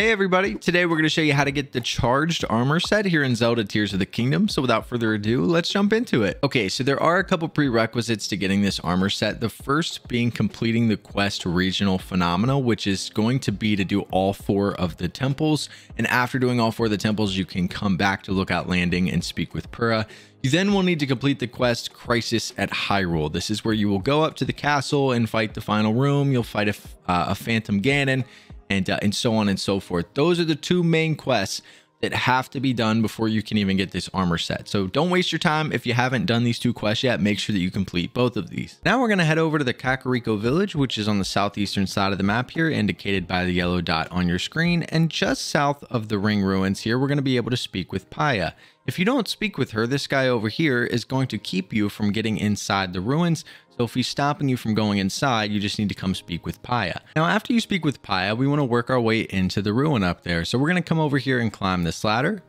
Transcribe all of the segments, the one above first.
Hey everybody, today we're going to show you how to get the Charged Armor Set here in Zelda Tears of the Kingdom, so without further ado, let's jump into it. Okay, so there are a couple prerequisites to getting this armor set, the first being completing the quest Regional Phenomena, which is going to be to do all four of the temples, and after doing all four of the temples, you can come back to Lookout Landing and speak with Purah. You then will need to complete the quest Crisis at Hyrule. This is where you will go up to the castle and fight the final room, you'll fight a Phantom Ganon, and so on and so forth. Those are the two main quests that have to be done before you can even get this armor set. So don't waste your time. If you haven't done these two quests yet, make sure that you complete both of these. Now we're gonna head over to the Kakariko Village, which is on the southeastern side of the map here, indicated by the yellow dot on your screen. And just south of the Ring Ruins here, we're gonna be able to speak with Paya. If you don't speak with her, this guy over here is going to keep you from getting inside the ruins. So if he's stopping you from going inside, you just need to come speak with Paya. Now, after you speak with Paya, we want to work our way into the ruin up there. So we're going to come over here and climb this ladder.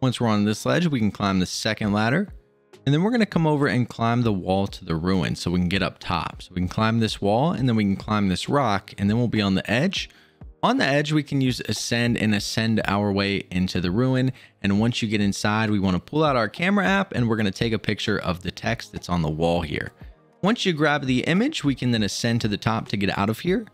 Once we're on this ledge, we can climb the second ladder. And then we're going to come over and climb the wall to the ruin so we can get up top. So we can climb this wall and then we can climb this rock and then we'll be on the edge. On the edge, we can use ascend and ascend our way into the ruin. And once you get inside, we want to pull out our camera app and we're going to take a picture of the text that's on the wall here. Once you grab the image, we can then ascend to the top to get out of here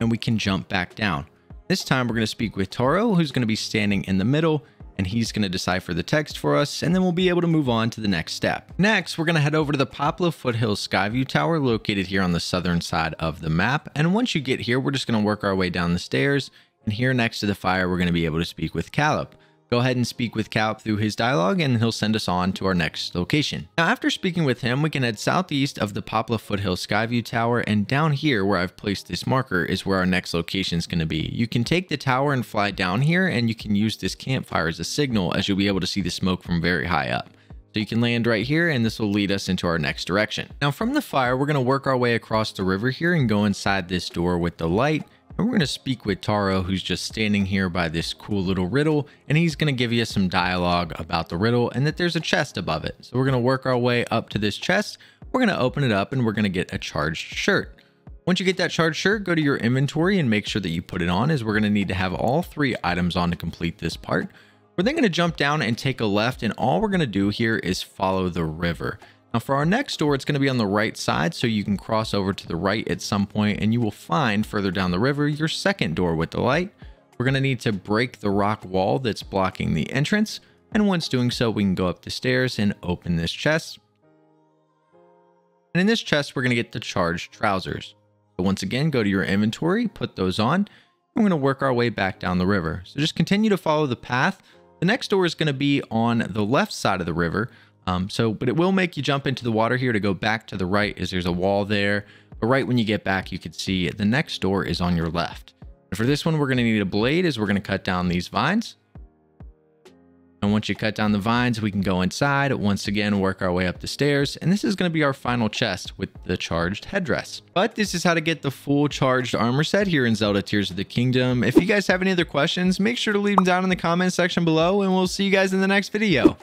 and we can jump back down. This time we're going to speak with Taro, who's going to be standing in the middle, and he's going to decipher the text for us, and then we'll be able to move on to the next step. Next, we're going to head over to the Poplar Foothill Skyview Tower, located here on the southern side of the map. And once you get here, we're just going to work our way down the stairs, and here next to the fire, we're going to be able to speak with Caleb. Go ahead and speak with Caleb through his dialogue, and he'll send us on to our next location. Now, after speaking with him, we can head southeast of the Poplar Foothill Skyview Tower, and down here where I've placed this marker is where our next location is going to be. You can take the tower and fly down here, and you can use this campfire as a signal, as you'll be able to see the smoke from very high up. So you can land right here, and this will lead us into our next direction. Now, from the fire, we're going to work our way across the river here and go inside this door with the light. And we're going to speak with Taro, who's just standing here by this cool little riddle, and he's going to give you some dialogue about the riddle and that there's a chest above it. So we're going to work our way up to this chest. We're going to open it up and we're going to get a charged shirt. Once you get that charged shirt, go to your inventory and make sure that you put it on, as we're going to need to have all three items on to complete this part. We're then going to jump down and take a left, and all we're going to do here is follow the river. Now for our next door, it's going to be on the right side, so you can cross over to the right at some point and you will find further down the river your second door with the light. We're going to need to break the rock wall that's blocking the entrance, and once doing so, we can go up the stairs and open this chest. And in this chest, we're going to get the charged trousers. So once again, go to your inventory, put those on, and we're going to work our way back down the river. So just continue to follow the path. The next door is going to be on the left side of the river. But it will make you jump into the water here to go back to the right, as there's a wall there. But right when you get back, you can see the next door is on your left. And for this one, we're going to need a blade, as we're going to cut down these vines. And once you cut down the vines, we can go inside, once again, work our way up the stairs. And this is going to be our final chest with the charged headdress. But this is how to get the full charged armor set here in Zelda Tears of the Kingdom. If you guys have any other questions, make sure to leave them down in the comment section below, and we'll see you guys in the next video.